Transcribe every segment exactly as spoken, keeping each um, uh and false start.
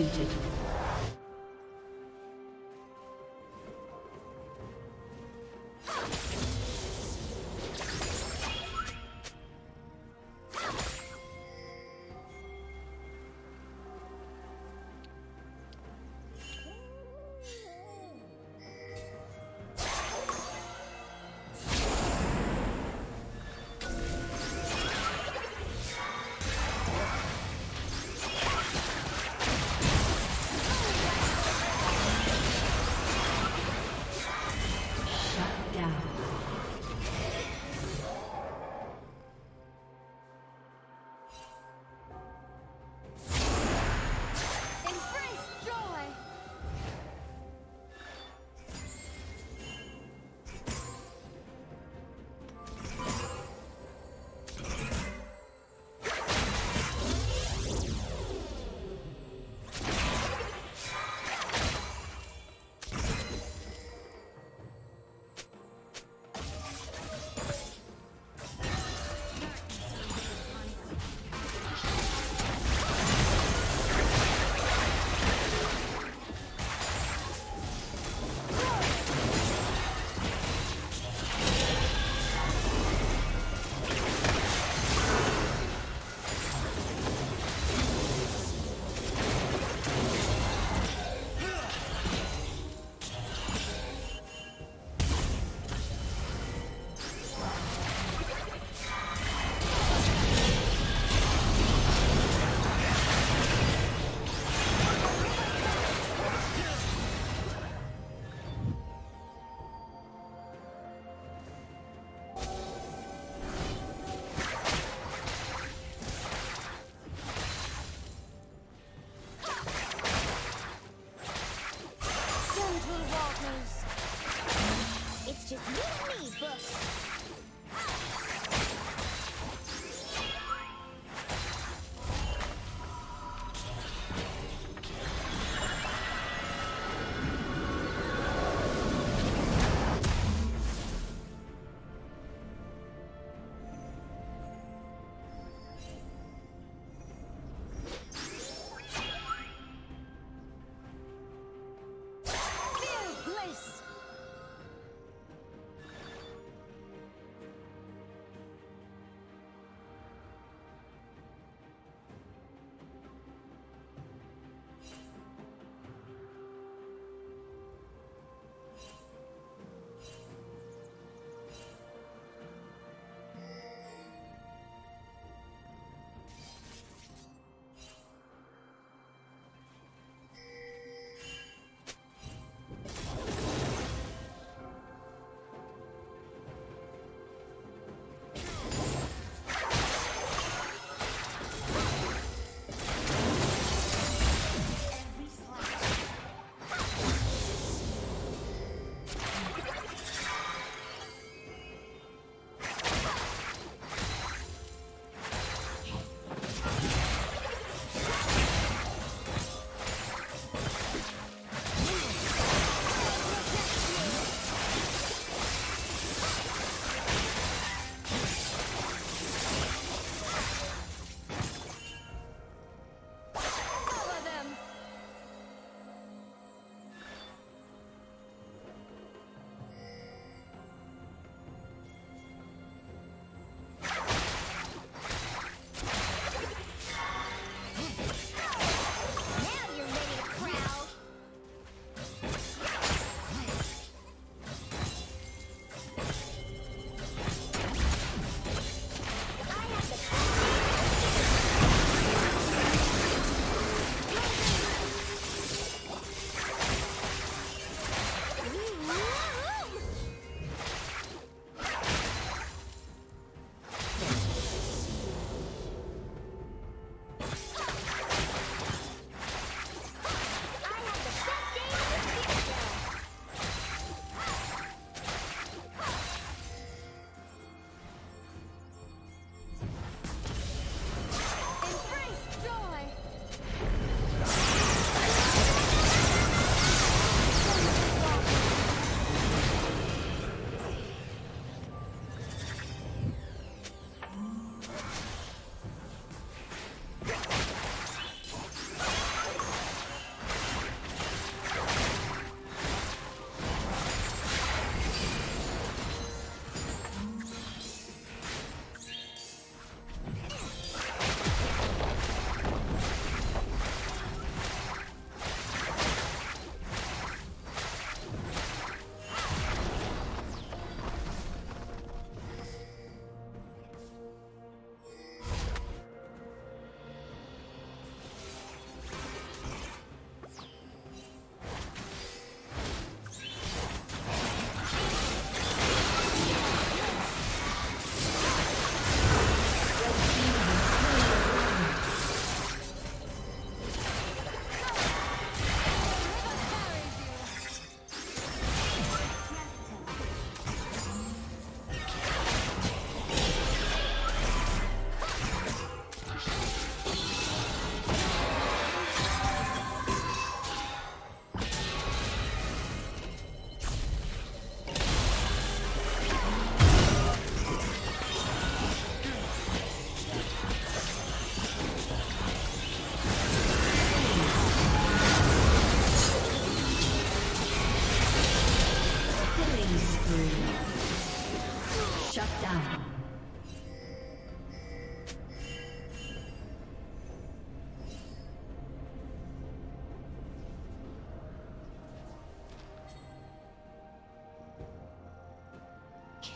executed.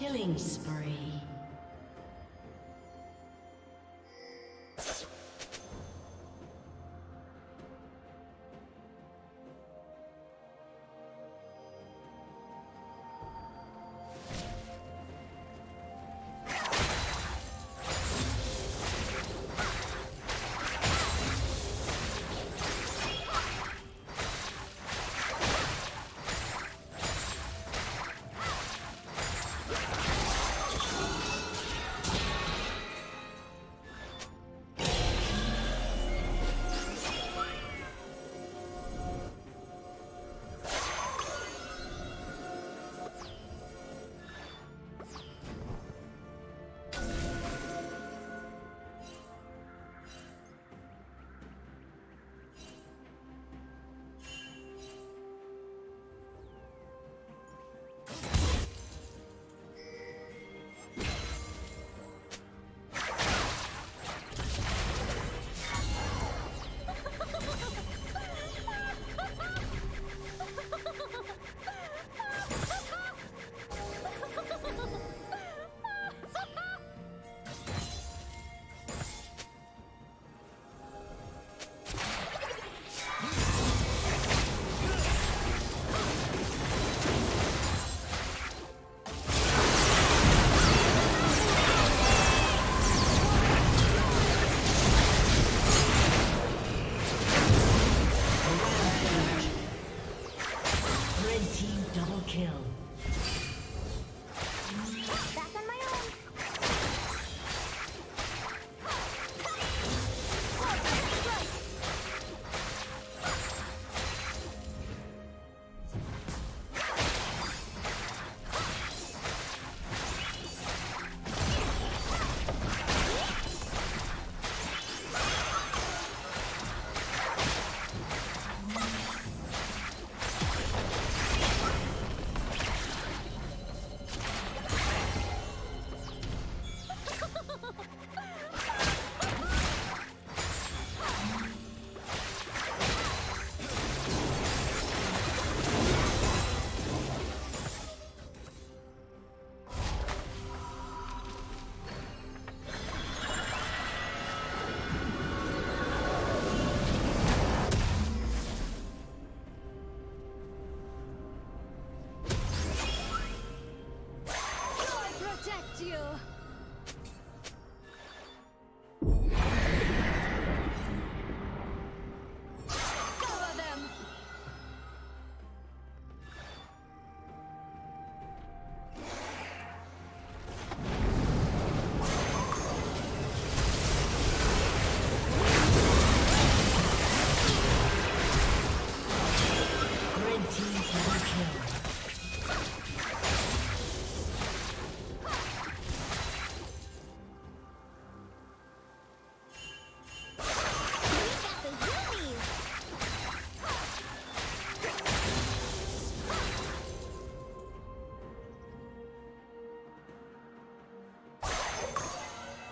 Killing spree.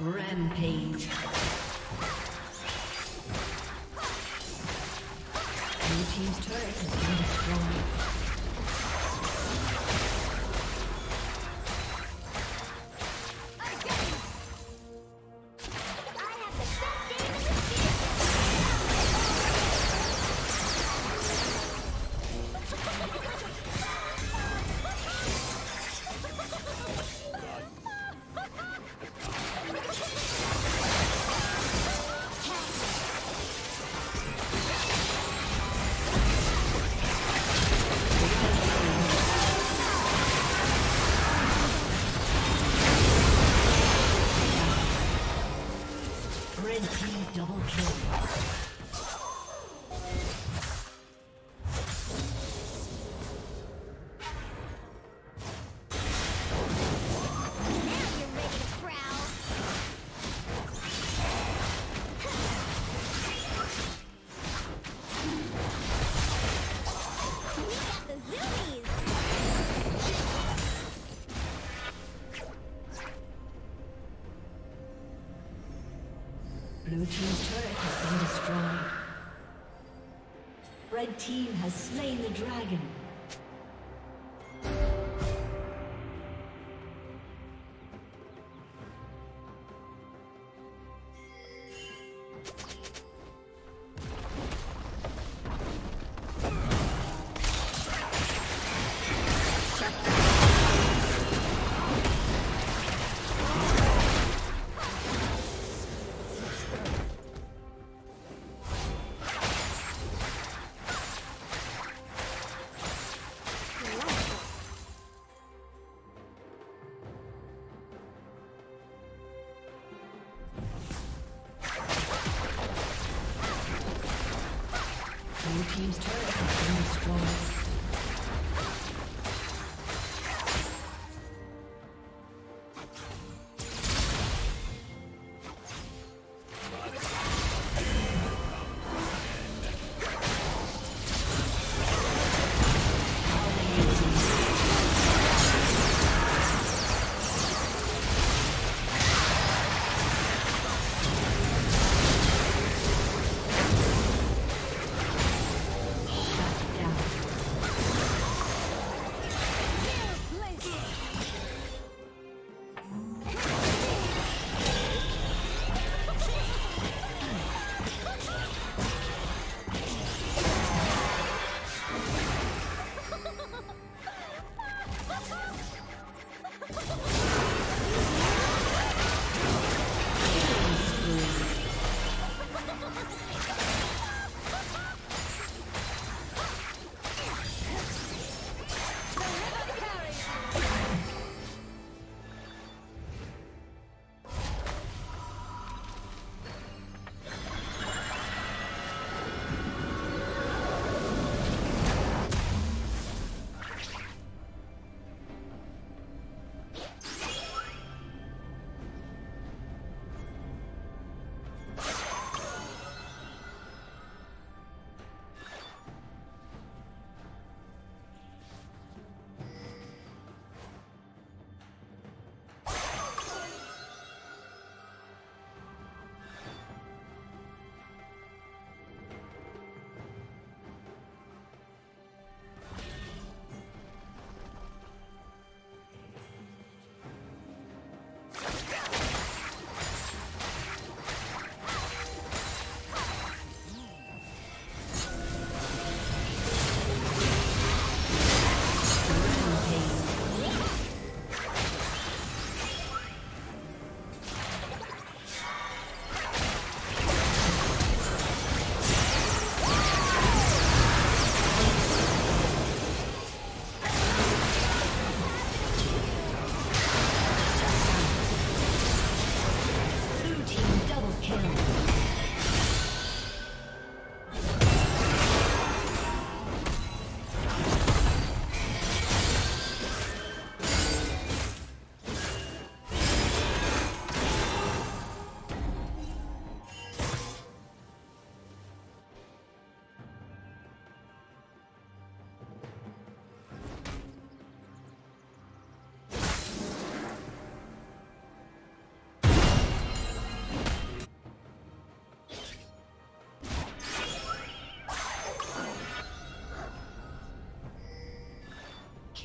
Rampage. Blue team's turret has been destroyed. Blue team's turret has been destroyed. Red team has slain the dragon. Blue team's turret has been destroyed.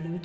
Blue